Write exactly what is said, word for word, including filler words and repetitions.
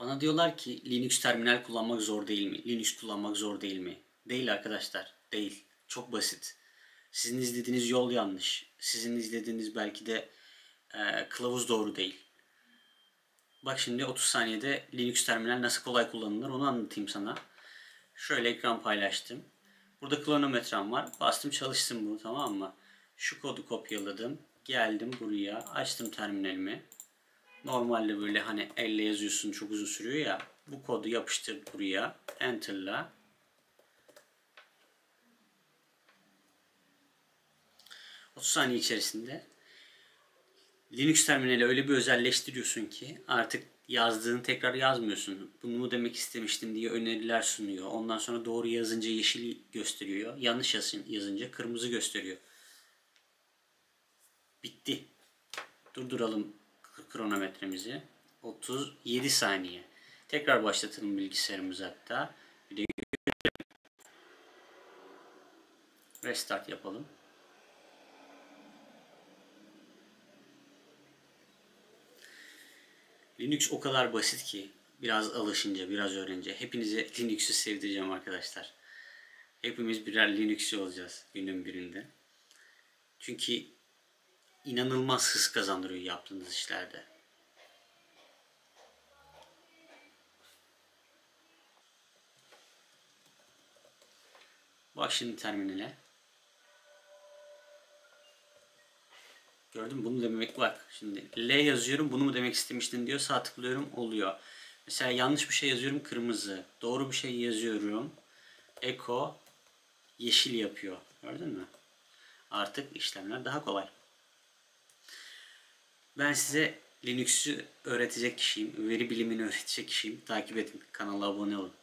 Bana diyorlar ki Linux terminal kullanmak zor değil mi? Linux kullanmak zor değil mi? Değil arkadaşlar, değil. Çok basit. Sizin izlediğiniz yol yanlış. Sizin izlediğiniz belki de e, kılavuz doğru değil. Bak şimdi otuz saniyede Linux terminal nasıl kolay kullanılır onu anlatayım sana. Şöyle ekran paylaştım. Burada kronometrem var. Bastım çalışsın bunu, tamam mı? Şu kodu kopyaladım. Geldim buraya. Açtım terminalimi. Normalde böyle hani elle yazıyorsun, çok uzun sürüyor ya. Bu kodu yapıştır buraya. Enter'la. otuz saniye içerisinde Linux terminali öyle bir özelleştiriyorsun ki artık yazdığını tekrar yazmıyorsun. Bunu mu demek istemiştim diye öneriler sunuyor. Ondan sonra doğru yazınca yeşil gösteriyor. Yanlış yazınca kırmızı gösteriyor. Bitti. Durduralım kronometremizi. otuz yedi saniye. Tekrar başlatalım bilgisayarımızı hatta. Bir de restart yapalım. Linux o kadar basit ki biraz alışınca, biraz öğrenince hepinize Linux'u sevdireceğim arkadaşlar. Hepimiz birer Linux'ü olacağız günün birinde. Çünkü inanılmaz hız kazandırıyor yaptığınız işlerde. Bak şimdi terminale. Gördün mü? Bunu demek bak. Şimdi L yazıyorum. Bunu mu demek istemiştin diyor. Sağ tıklıyorum. Oluyor. Mesela yanlış bir şey yazıyorum. Kırmızı. Doğru bir şey yazıyorum. Eko. Yeşil yapıyor. Gördün mü? Artık işlemler daha kolay. Ben size Linux'u öğretecek kişiyim. Veri bilimini öğretecek kişiyim. Takip edin. Kanala abone olun.